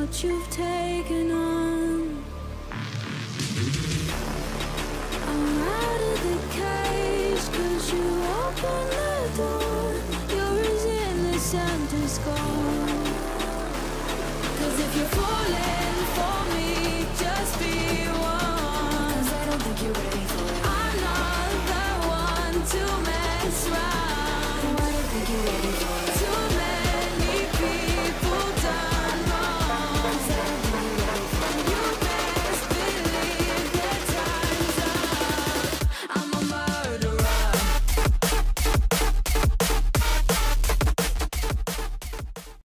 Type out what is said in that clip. what you've taken on. I'm out of the cage, 'cause you open the door. Yours in the center's gone. 'Cause if you're falling for me, just be warned, 'cause I don't think you're ready.